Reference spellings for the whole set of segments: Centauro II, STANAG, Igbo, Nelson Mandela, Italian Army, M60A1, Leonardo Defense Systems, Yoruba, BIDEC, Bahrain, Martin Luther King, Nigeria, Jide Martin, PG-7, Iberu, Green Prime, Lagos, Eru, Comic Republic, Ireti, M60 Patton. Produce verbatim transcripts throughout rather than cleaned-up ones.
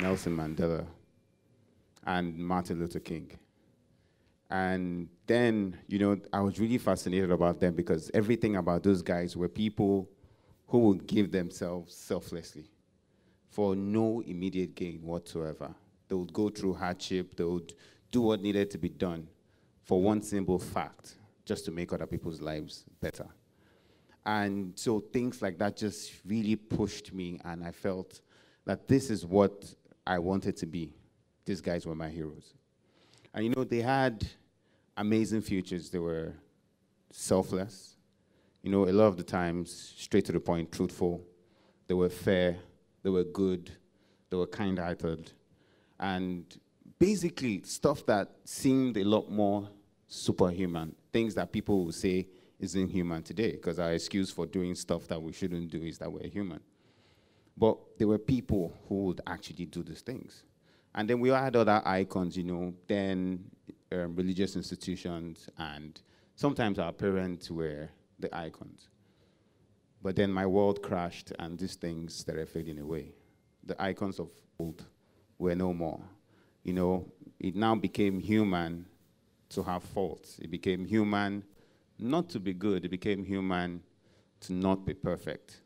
Nelson Mandela, and Martin Luther King. And then, you know, I was really fascinated about them because everything about those guys were people who would give themselves selflessly for no immediate gain whatsoever. They would go through hardship, they would do what needed to be done for one simple fact, just to make other people's lives better. And so things like that just really pushed me, and I felt that this is what I wanted to be. These guys were my heroes. And you know, they had amazing futures. They were selfless. You know, a lot of the times, straight to the point, truthful. They were fair, they were good, they were kind-hearted. And basically, stuff that seemed a lot more superhuman, things that people will say isn't human today, because our excuse for doing stuff that we shouldn't do is that we're human. But there were people who would actually do these things. And then we had other icons, you know, then um, religious institutions, and sometimes our parents were the icons. But then my world crashed, and these things started fading away. The icons of old were no more. You know, it now became human to have faults. It became human not to be good. It became human to not be perfect.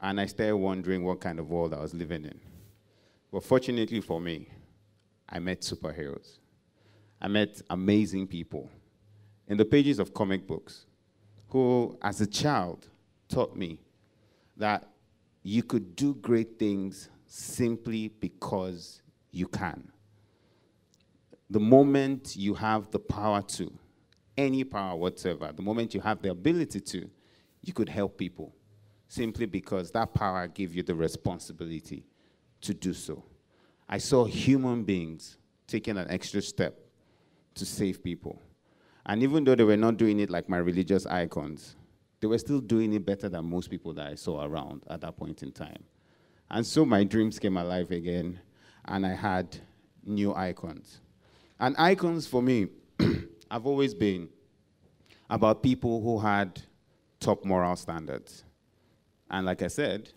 And I started wondering what kind of world I was living in. But fortunately for me, I met superheroes. I met amazing people in the pages of comic books who, as a child, taught me that you could do great things simply because you can. The moment you have the power to, any power whatsoever, the moment you have the ability to, you could help people simply because that power gave you the responsibility to do so. I saw human beings taking an extra step to save people. And even though they were not doing it like my religious icons, they were still doing it better than most people that I saw around at that point in time. And so my dreams came alive again, and I had new icons. And icons for me have always been about people who had top moral standards. And like I said,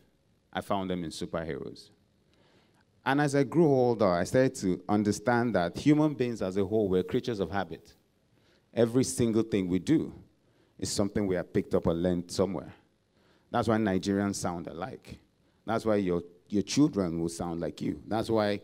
I found them in superheroes. And as I grew older, I started to understand that human beings as a whole were creatures of habit. Every single thing we do is something we have picked up or learned somewhere. That's why Nigerians sound alike. That's why your, your children will sound like you. That's why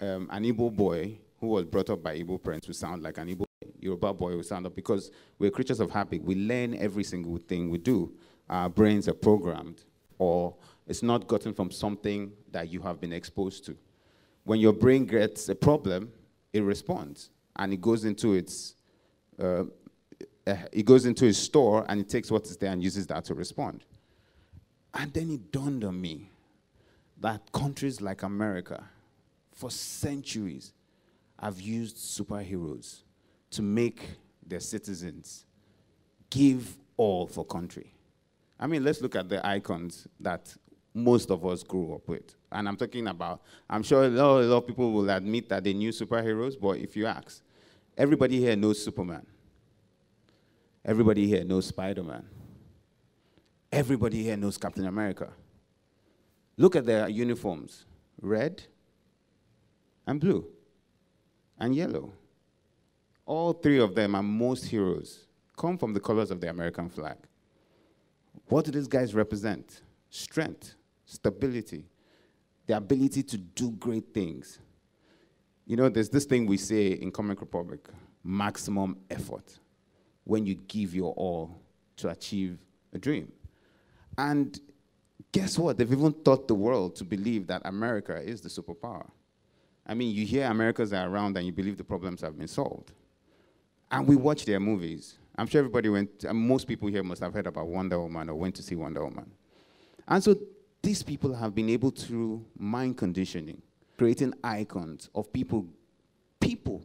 um, an Igbo boy who was brought up by Igbo parents will sound like an Igbo boy. Yoruba boy will sound up because we're creatures of habit. We learn every single thing we do. Our brains are programmed, or it's not gotten from something that you have been exposed to. When your brain gets a problem, it responds, and it goes into its, uh, it goes into its store, and it takes what is there and uses that to respond. And then it dawned on me that countries like America, for centuries, have used superheroes to make their citizens give all for country. I mean, let's look at the icons that most of us grew up with. And I'm talking about, I'm sure a lot, a lot of people will admit that they knew superheroes, but if you ask, everybody here knows Superman. Everybody here knows Spider-Man. Everybody here knows Captain America. Look at their uniforms, red and blue and yellow. All three of them, and most heroes, come from the colors of the American flag. What do these guys represent? Strength, stability, the ability to do great things. You know, there's this thing we say in Comic Republic, maximum effort, when you give your all to achieve a dream. And guess what? They've even taught the world to believe that America is the superpower. I mean, you hear Americans are around and you believe the problems have been solved. And we watch their movies. I'm sure everybody went, and most people here must have heard about Wonder Woman or went to see Wonder Woman. And so these people have been able to mind conditioning, creating icons of people, people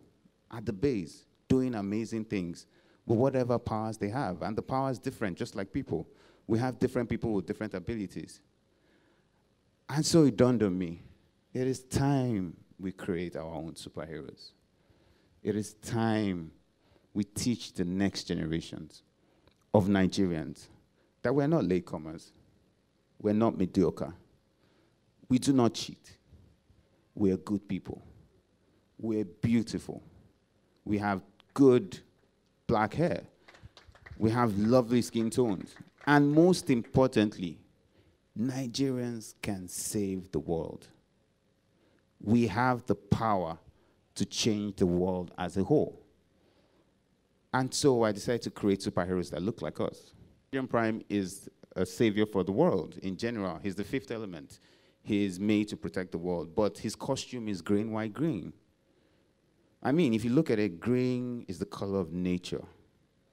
at the base doing amazing things with whatever powers they have. And the power is different, just like people. We have different people with different abilities. And so it dawned on me, it is time we create our own superheroes. It is time we teach the next generations of Nigerians that we're not latecomers. We're not mediocre. We do not cheat. we're good people. We're beautiful. We have good black hair. We have lovely skin tones. And most importantly, Nigerians can save the world. We have the power to change the world as a whole. And so I decided to create superheroes that look like us. Green Prime is a savior for the world in general. He's the fifth element. He is made to protect the world, but his costume is green, white, green. I mean, if you look at it, green is the color of nature.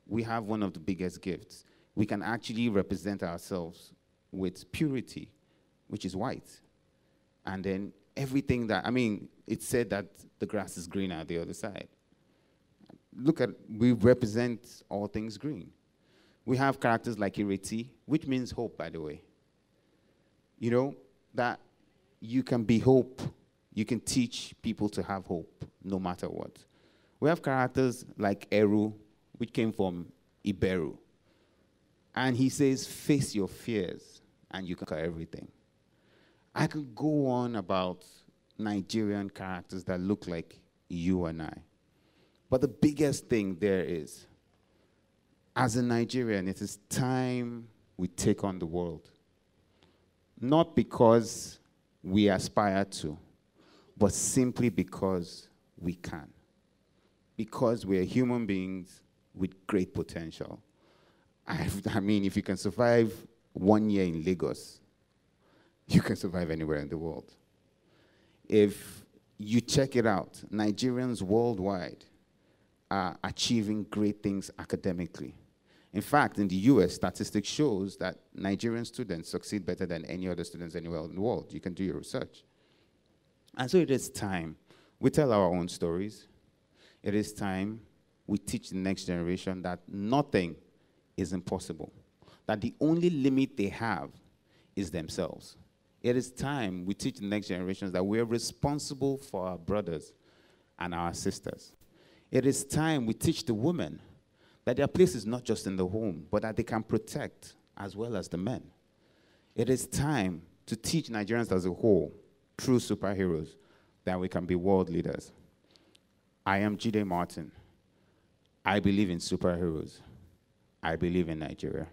We have one of the biggest gifts. We can actually represent ourselves with purity, which is white. And then everything that, I mean, it's said that the grass is greener on the other side. Look at, we represent all things green. We have characters like Ireti, which means hope, by the way. You know, that you can be hope. You can teach people to have hope, no matter what. We have characters like Eru, which came from Iberu. And he says, face your fears, and you can conquer everything. I could go on about Nigerian characters that look like you and I. But the biggest thing there is, as a Nigerian, it is time we take on the world. Not because we aspire to, but simply because we can. Because we are human beings with great potential. I, I mean, if you can survive one year in Lagos, you can survive anywhere in the world. If you check it out, Nigerians worldwide are achieving great things academically. In fact, in the U S, statistics shows that Nigerian students succeed better than any other students anywhere in the world. You can do your research. And so it is time we tell our own stories. It is time we teach the next generation that nothing is impossible, that the only limit they have is themselves. It is time we teach the next generations that we are responsible for our brothers and our sisters. It is time we teach the women that their place is not just in the home, but that they can protect as well as the men. It is time to teach Nigerians as a whole, true superheroes, that we can be world leaders. I am Jide Martin. I believe in superheroes. I believe in Nigeria.